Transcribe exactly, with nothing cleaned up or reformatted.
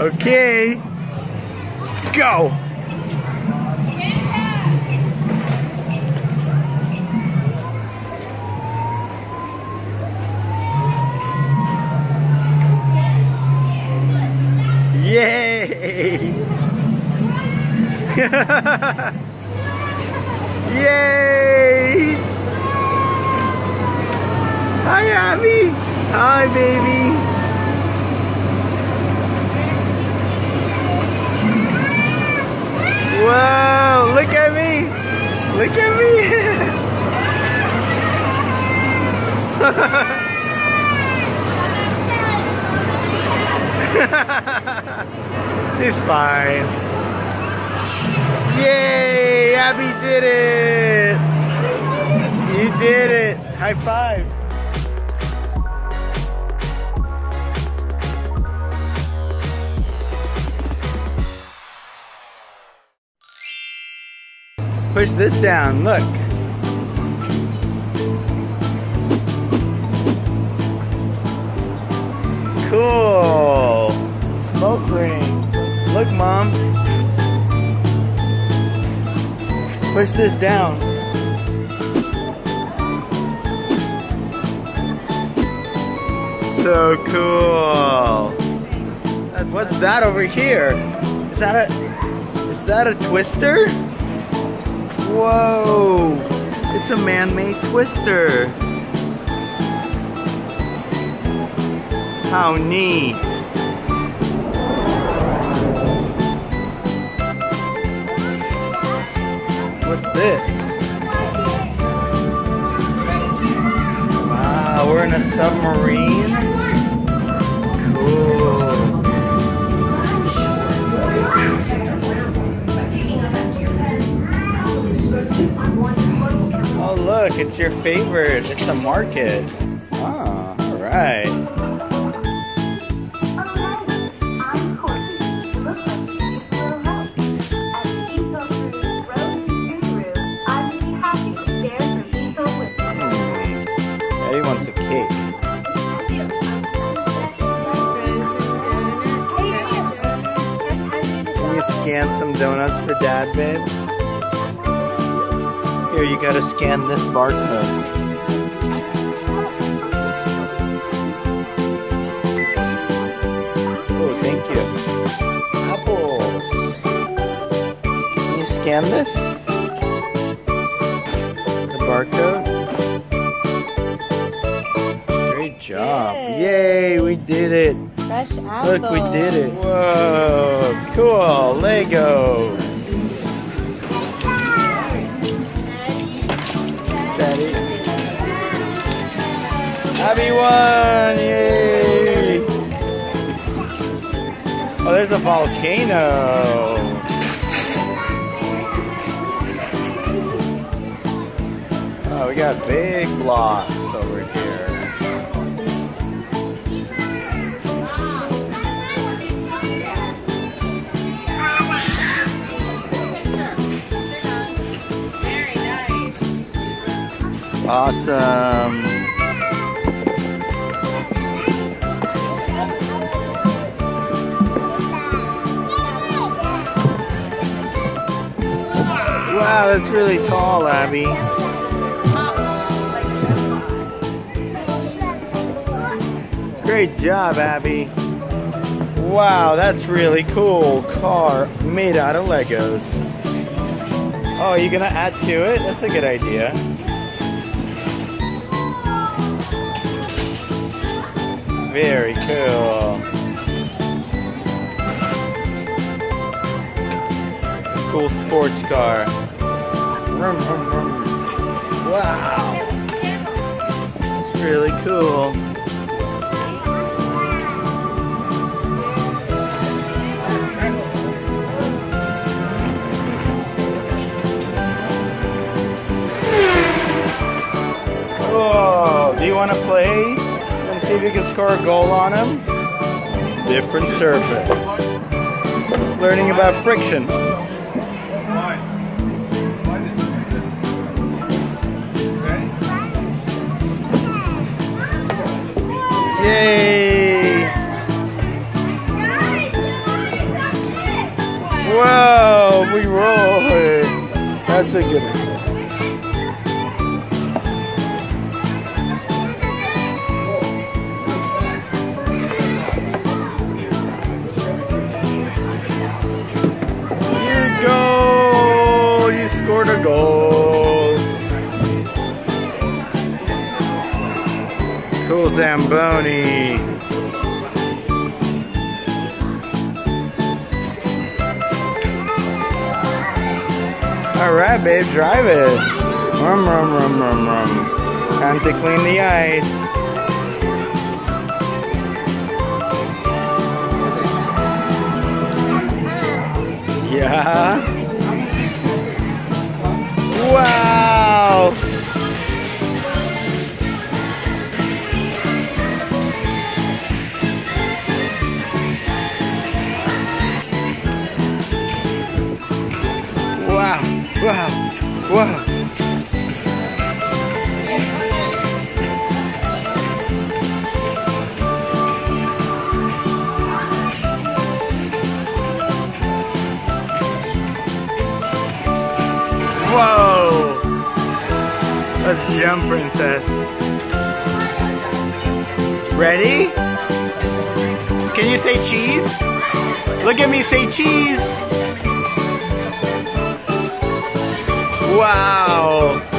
Okay. Go. Yay. Yay. Hi, Abby. Hi, baby. Wow, look at me! Look at me! She's fine. Yay! Abby did it! You did it! High five! Push this down, look. Cool. Smoke ring. Look, Mom. Push this down. So cool. That's What's nice. That over here? Is that a, is that a twister? Whoa! It's a man-made twister. How neat! What's this? Wow, we're in a submarine. Cool. Oh look, it's your favorite. It's the market. Oh, all right. Mm. He wants a cake. Can you scan some donuts for Dad, babe? Here, you gotta scan this barcode. Oh, thank you. Apple. Can you scan this? The barcode. Great job. Yay, Yay we did it. Fresh apple. Look, we did it. Whoa, cool. Lego. Daddy. Abby won! Yay! Oh, there's a volcano! Oh, we got big blocks over here. Awesome. Wow, that's really tall, Abby. Great job, Abby. Wow, that's really cool. Car made out of Legos. Oh, you're gonna add to it? That's a good idea. Very cool. Cool sports car. Vroom, vroom, vroom. Wow. It's really cool. Whoa. Do you want to play? See if you can score a goal on him. Different surface. Learning about friction. Yay! Wow, we roll. That's a good one. A goal. Cool Zamboni. Alright, babe, drive it. Rum, rum, rum, rum, rum. Time to clean the ice. Yeah. Wow! Wow! Wow! Wow! Whoa! Let's jump, princess. Ready? Can you say cheese? Look at me say cheese. Wow.